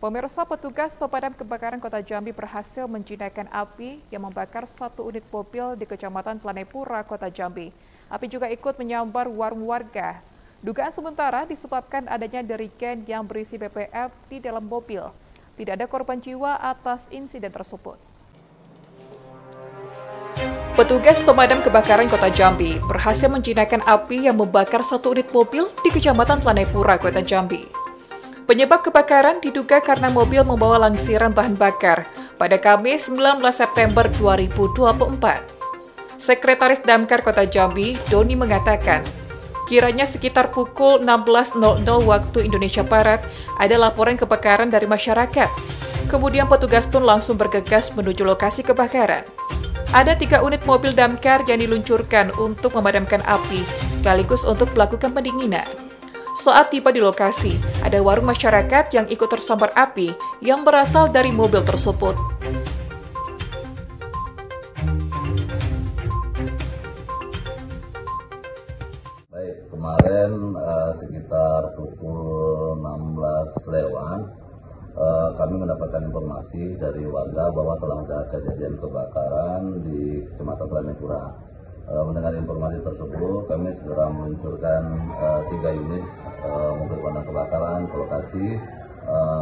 Pemirsa, petugas pemadam kebakaran Kota Jambi berhasil menjinakkan api yang membakar satu unit mobil di Kecamatan Planepura, Kota Jambi. Api juga ikut menyambar warung warga. Dugaan sementara disebabkan adanya derigen yang berisi BBM di dalam mobil. Tidak ada korban jiwa atas insiden tersebut. Petugas pemadam kebakaran Kota Jambi berhasil menjinakkan api yang membakar satu unit mobil di Kecamatan Planepura, Kota Jambi. Penyebab kebakaran diduga karena mobil membawa langsiran bahan bakar pada Kamis 19 September 2024. Sekretaris Damkar Kota Jambi, Doni, mengatakan, kiranya sekitar pukul 16.00 waktu Indonesia Barat, ada laporan kebakaran dari masyarakat. Kemudian petugas pun langsung bergegas menuju lokasi kebakaran. Ada 3 unit mobil damkar yang diluncurkan untuk memadamkan api, sekaligus untuk melakukan pendinginan. Saat tiba di lokasi, ada warung masyarakat yang ikut tersambar api yang berasal dari mobil tersebut. Baik, kemarin sekitar pukul 16 lewat, kami mendapatkan informasi dari warga bahwa telah ada kejadian kebakaran di Kecamatan Blangapura. Mendengar informasi tersebut, kami segera meluncurkan 3 unit mobil pemadam kebakaran ke lokasi,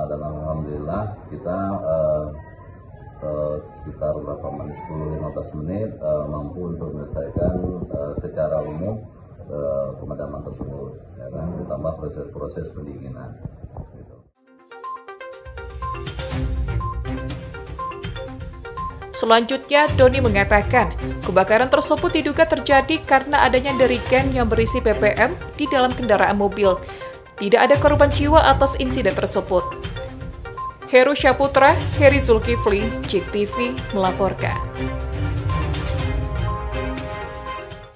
dan alhamdulillah kita sekitar berapa menit, 10-15 menit mampu untuk menyelesaikan secara umum pemadaman tersebut, ya kan? Ditambah proses pendinginan. Selanjutnya, Doni mengatakan kebakaran tersebut diduga terjadi karena adanya derigen yang berisi BBM di dalam kendaraan mobil. Tidak ada korban jiwa atas insiden tersebut. Heru Syaputra, Heri Zulkifli, JEK TV melaporkan.